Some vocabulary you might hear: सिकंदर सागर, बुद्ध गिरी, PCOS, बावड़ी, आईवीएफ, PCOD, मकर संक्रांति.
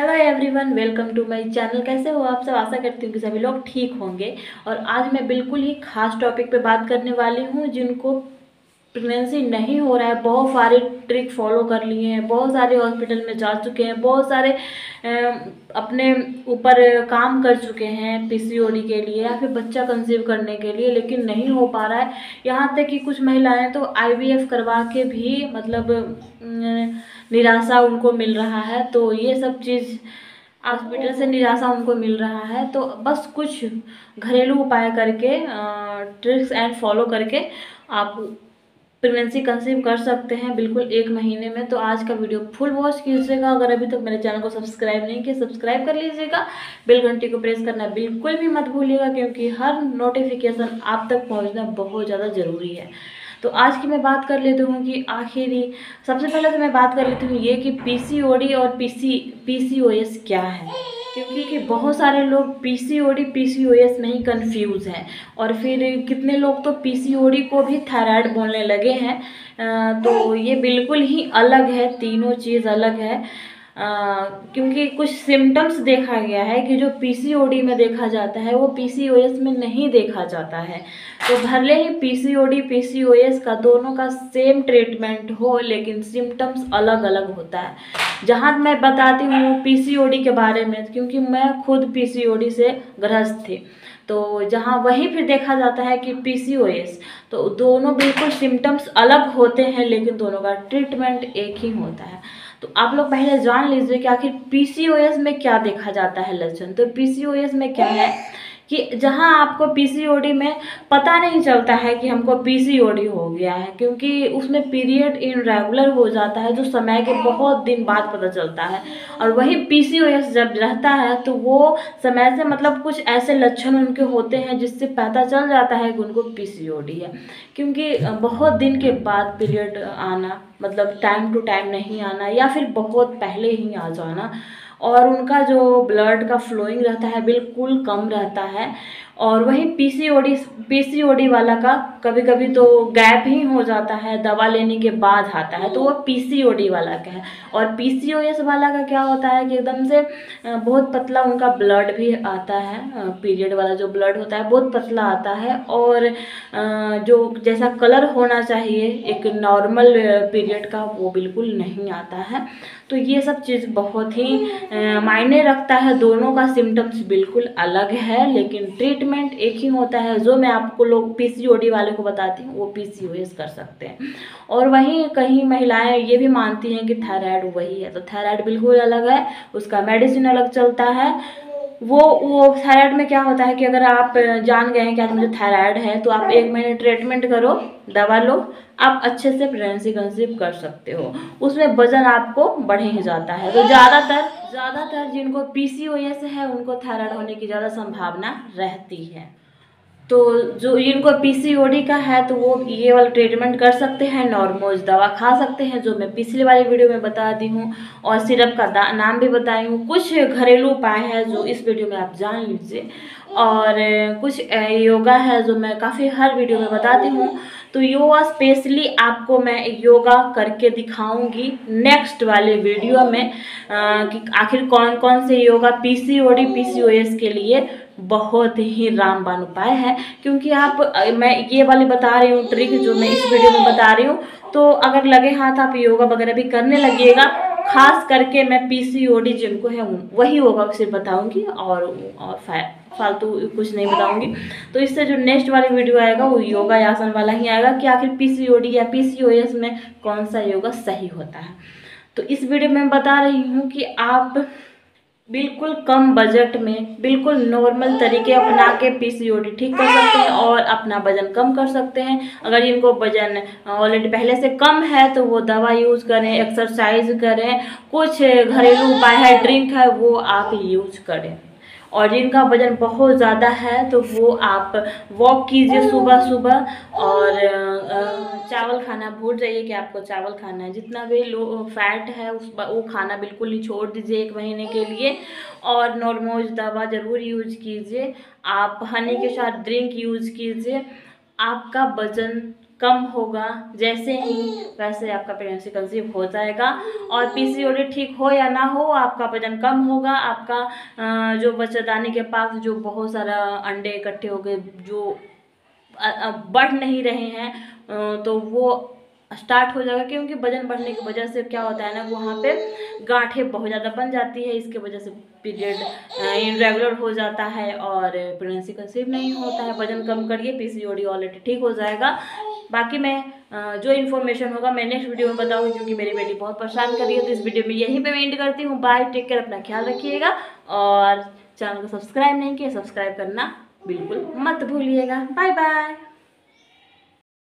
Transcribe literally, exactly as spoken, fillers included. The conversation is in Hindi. Hello everyone, welcome to my channel. कैसे हो आप सब? आशा करती हूँ कि सभी लोग ठीक होंगे। और आज मैं बिल्कुल ही खास टॉपिक पे बात करने वाली हूँ। जिनको प्रेगनेंसी नहीं हो रहा है, बहुत सारे ट्रिक फॉलो कर लिए हैं, बहुत सारे हॉस्पिटल में जा चुके हैं, बहुत सारे अपने ऊपर काम कर चुके हैं पीसीओडी के लिए या फिर बच्चा कंसीव करने के लिए, लेकिन नहीं हो पा रहा है। यहाँ तक कि कुछ महिलाएं तो आईवीएफ करवा के भी मतलब निराशा उनको मिल रहा है। तो ये सब चीज़ हॉस्पिटल से निराशा उनको मिल रहा है। तो बस कुछ घरेलू उपाय करके, ट्रिक्स एंड फॉलो करके आप प्रेगनेंसी कंसीव कर सकते हैं बिल्कुल एक महीने में। तो आज का वीडियो फुल वॉच कीजिएगा। अगर अभी तक तो मेरे चैनल को सब्सक्राइब नहीं किया, सब्सक्राइब कर लीजिएगा। बेल घंटी को प्रेस करना बिल्कुल भी मत भूलिएगा, क्योंकि हर नोटिफिकेशन आप तक पहुंचना बहुत ज़्यादा ज़रूरी है। तो आज की मैं बात कर लेती हूँ कि आखिर ही सबसे पहले तो मैं बात कर लेती हूँ ये कि पीसीओडी और पीसी पीसीओएस क्या है, क्योंकि कि बहुत सारे लोग पीसीओडी पीसीओएस में ही कंफ्यूज हैं। और फिर कितने लोग तो पीसीओडी को भी थायराइड बोलने लगे हैं। तो ये बिल्कुल ही अलग है, तीनों चीज़ अलग है। आ, क्योंकि कुछ सिम्टम्स देखा गया है कि जो पीसीओडी में देखा जाता है वो पीसीओएस में नहीं देखा जाता है। तो भले ही पीसीओडी पीसीओएस का दोनों का सेम ट्रीटमेंट हो, लेकिन सिम्टम्स अलग अलग होता है। जहाँ मैं बताती हूँ पीसीओडी के बारे में, क्योंकि मैं खुद पीसीओडी से ग्रस्त थी, तो जहाँ वहीं फिर देखा जाता है कि पीसीओएस। तो दोनों बिल्कुल सिम्टम्स अलग होते हैं, लेकिन दोनों का ट्रीटमेंट एक ही होता है। तो आप लोग पहले जान लीजिए कि आखिर पीसीओएस में क्या देखा जाता है लक्षण। तो पीसीओएस में क्या है कि जहाँ आपको पीसीओडी में पता नहीं चलता है कि हमको पीसीओडी हो गया है, क्योंकि उसमें पीरियड इनरेगुलर हो जाता है, जो समय के बहुत दिन बाद पता चलता है। और वही पीसीओएस जब रहता है तो वो समय से मतलब कुछ ऐसे लक्षण उनके होते हैं जिससे पता चल जाता है कि उनको पीसीओडी है, क्योंकि बहुत दिन के बाद पीरियड आना, मतलब टाइम टू टाइम नहीं आना, या फिर बहुत पहले ही आ जाना। और उनका जो ब्लड का फ्लोइंग रहता है बिल्कुल कम रहता है। और वहीं पीसीओडी पीसीओडी वाला का कभी कभी तो गैप ही हो जाता है, दवा लेने के बाद आता है, तो वो पीसीओडी वाला का है। और पीसीओएस वाला का क्या होता है कि एकदम से बहुत पतला उनका ब्लड भी आता है, पीरियड वाला जो ब्लड होता है बहुत पतला आता है। और जो जैसा कलर होना चाहिए एक नॉर्मल पीरियड का, वो बिल्कुल नहीं आता है। तो ये सब चीज़ बहुत ही मायने रखता है। दोनों का सिम्टम्स बिल्कुल अलग है, लेकिन ट्रीटमेंट एक ही होता है। जो मैं आपको लोग पीसीओडी वाले को बताती हूँ वो पीसीओएस कर सकते हैं। और वहीं कहीं महिलाएं ये भी मानती हैं कि थायराइड वही है, तो थायराइड बिल्कुल अलग है, उसका मेडिसिन अलग चलता है। वो वो थायराइड में क्या होता है कि अगर आप जान गए हैं कि आज मुझे थायराइड है, तो आप एक महीने ट्रीटमेंट करो, दवा लो, आप अच्छे से प्रेगनेंसी कंसीव कर सकते हो। उसमें वजन आपको बढ़ ही जाता है। तो ज़्यादातर ज़्यादातर जिनको पीसीओएस है उनको थायराइड होने की ज़्यादा संभावना रहती है। तो जो जिनको पीसीओडी का है तो वो ये वाला ट्रीटमेंट कर सकते हैं, नॉर्मोज दवा खा सकते हैं, जो मैं पिछले वाली वीडियो में बता दी हूँ। और सिरप का नाम भी बताई हूँ। कुछ घरेलू उपाय है जो इस वीडियो में आप जान लीजिए। और कुछ योगा है जो मैं काफ़ी हर वीडियो में बताती हूँ। तो योगा स्पेशली आपको मैं योगा करके दिखाऊंगी नेक्स्ट वाले वीडियो में, कि आखिर कौन कौन से योगा पीसीओडी पीसीओएस के लिए बहुत ही रामबाण उपाय है। क्योंकि आप मैं ये वाली बता रही हूँ ट्रिक जो मैं इस वीडियो में बता रही हूँ, तो अगर लगे हाथ आप योगा वगैरह भी करने लगिएगा। खास करके मैं पीसीओडी जिनको है वही योगा से बताऊँगी, और, और फायदा फालतू कुछ नहीं बताऊंगी। तो इससे जो नेक्स्ट वाला वीडियो आएगा वो योगा आसन वाला ही आएगा, कि आखिर पीसीओडी या पीसीओएस में कौन सा योगा सही होता है। तो इस वीडियो में बता रही हूँ कि आप बिल्कुल कम बजट में बिल्कुल नॉर्मल तरीके अपना के पीसीओडी ठीक कर सकते हैं और अपना वजन कम कर सकते हैं। अगर इनको वजन ऑलरेडी पहले से कम है तो वो दवा यूज़ करें, एक्सरसाइज करें, कुछ घरेलू उपाय है, ड्रिंक है, वो आप यूज करें। और जिनका वजन बहुत ज़्यादा है तो वो आप वॉक कीजिए सुबह सुबह। और चावल खाना भूल जाइए कि आपको चावल खाना है, जितना भी लो फैट है उस वो खाना बिल्कुल ही छोड़ दीजिए एक महीने के लिए। और नॉर्मोज दवा ज़रूर यूज कीजिए, आप हनी के साथ ड्रिंक यूज कीजिए। आपका वजन कम होगा, जैसे ही वैसे आपका प्रेगनेंसी कंसीव हो जाएगा। और पीसीओडी ठीक हो या ना हो, आपका वजन कम होगा, आपका जो बच्चेदानी के पास जो बहुत सारा अंडे इकट्ठे हो गए जो बढ़ नहीं रहे हैं तो वो स्टार्ट हो जाएगा, क्योंकि वजन बढ़ने की वजह से क्या होता है ना, वहाँ पे गांठें बहुत ज़्यादा बन जाती है, इसके वजह से पीरियड इनरेगुलर हो जाता है और प्रेगनेंसी कंसीव नहीं होता है। वजन कम करिए, पीसीओडी ऑलरेडी ठीक हो जाएगा। बाकी मैं जो इन्फॉर्मेशन होगा मैं नेक्स्ट वीडियो में बताऊँगी, क्योंकि मेरी बेटी बहुत परेशान कर रही है। तो इस वीडियो में यहीं पे मैं एंड करती हूँ। बाय, टेक केयर, अपना ख्याल रखिएगा और चैनल को सब्सक्राइब नहीं किया सब्सक्राइब करना बिल्कुल मत भूलिएगा। Bye bye.